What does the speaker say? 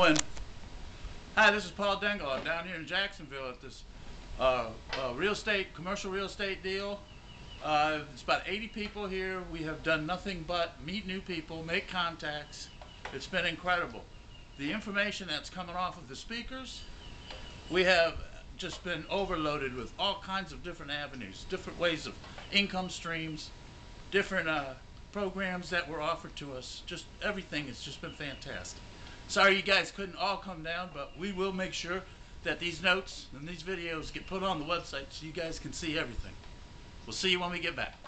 Hi, this is Paul Dengel. I'm down here in Jacksonville at this commercial real estate deal. It's about 80 people here. We have done nothing but meet new people, make contacts. It's been incredible. The information that's coming off of the speakers, we have just been overloaded with all kinds of different avenues, different ways of income streams, different programs that were offered to us. Just everything has just been fantastic. Sorry you guys couldn't all come down, but we will make sure that these notes and these videos get put on the website so you guys can see everything. We'll see you when we get back.